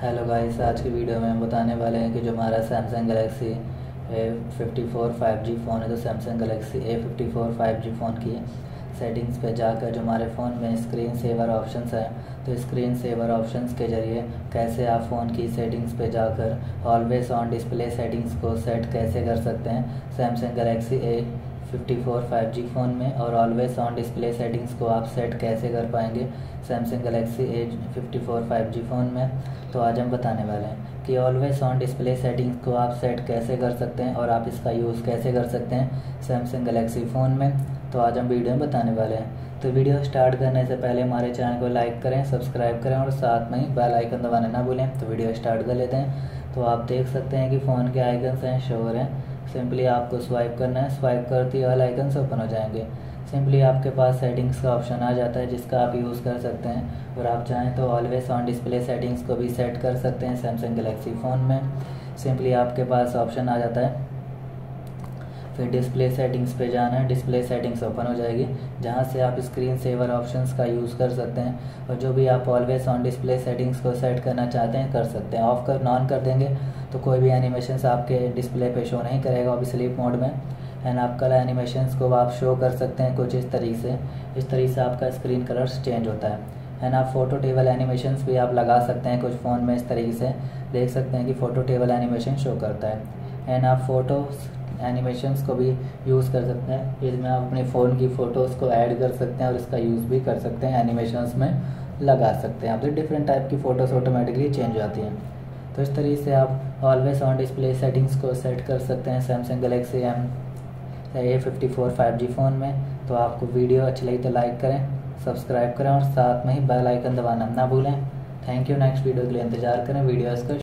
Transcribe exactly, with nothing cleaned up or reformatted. Hello guys, आज की video में हम बताने वाले हैं कि जो हमारा Samsung Galaxy A fifty four five G phone है, तो Samsung Galaxy A fifty four five G phone की सेटिंग्स पे जाकर जो हमारे फ़ोन में स्क्रीन सेवर ऑप्शंस हैं, तो स्क्रीन सेवर ऑप्शंस के ज़रिए कैसे आप फ़ोन की सेटिंग्स पे जाकर ऑलवेज ऑन डिस्प्ले सेटिंग्स को सेट कैसे कर सकते हैं Samsung Galaxy A fifty four five G phone में, और ऑलवेज ऑन डिस्प्ले सेटिंग्स को आप सेट कैसे कर पाएंगे Samsung Galaxy A fifty four five G phone में। तो आज हम बताने वाले हैं कि ऑलवेज ऑन डिस्प्ले सेटिंग्स को आप सेट कैसे कर सकते हैं और आप इसका यूज़ कैसे कर सकते हैं सैमसंग गैलेक्सी फ़ोन में। तो आज हम वीडियो में बताने वाले हैं। तो वीडियो स्टार्ट करने से पहले हमारे चैनल को लाइक करें, सब्सक्राइब करें और साथ में ही बेल आइकन दबाने ना भूलें। तो वीडियो स्टार्ट कर लेते हैं। तो आप देख सकते हैं कि फ़ोन के आइकन्स हैं, शो हो रहे हैं। सिंपली आपको स्वाइप करना है, स्वाइप करते ही ऑल आइकन्स ओपन हो जाएंगे। सिंपली आपके पास सेटिंग्स का ऑप्शन आ जाता है जिसका आप यूज़ कर सकते हैं, और आप चाहें तो ऑलवेज ऑन डिस्प्ले सेटिंग्स को भी सेट कर सकते हैं सैमसंग गैलेक्सी फ़ोन में। सिंपली आपके पास ऑप्शन आ जाता है, फिर डिस्प्ले सेटिंग्स पे जाना है, डिस्प्ले सेटिंग्स ओपन हो जाएगी जहां से आप स्क्रीन सेवर ऑप्शंस का यूज़ कर सकते हैं, और जो भी आप ऑलवेज ऑन डिस्प्ले सेटिंग्स को सेट करना चाहते हैं कर सकते हैं। ऑफ कर नॉन कर देंगे तो कोई भी एनिमेशंस आपके डिस्प्ले पे शो नहीं करेगा अभी स्लीप मोड में, एंड आप कलर एनिमेशंस को आप शो कर सकते हैं कुछ इस तरीके से। इस तरीके से आपका स्क्रीन कलर्स चेंज होता है, एंड आप फोटो टेबल एनिमेशंस भी आप लगा सकते हैं कुछ फ़ोन में। इस तरीके से देख सकते हैं कि फ़ोटो टेबल एनिमेशन शो करता है, एंड आप फोटोज़ एनिमेशंस को भी यूज़ कर सकते हैं। इसमें आप अपने फ़ोन की फ़ोटोज़ को ऐड कर सकते हैं और इसका यूज़ भी कर सकते हैं, एनिमेशंस में लगा सकते हैं आप। तो डिफरेंट टाइप की फ़ोटोज़ ऑटोमेटिकली चेंज हो जाती हैं। तो इस तरीके से आप ऑलवेज ऑन डिस्प्ले सेटिंग्स को सेट कर सकते हैं Samsung Galaxy M A fifty four five G phone में। तो आपको वीडियो अच्छी लगी तो लाइक करें, सब्सक्राइब करें और साथ में ही बेल आइकन दबाना ना भूलें। Thank you. नेक्स्ट वीडियो के लिए इंतजार करें। वीडियोज़ को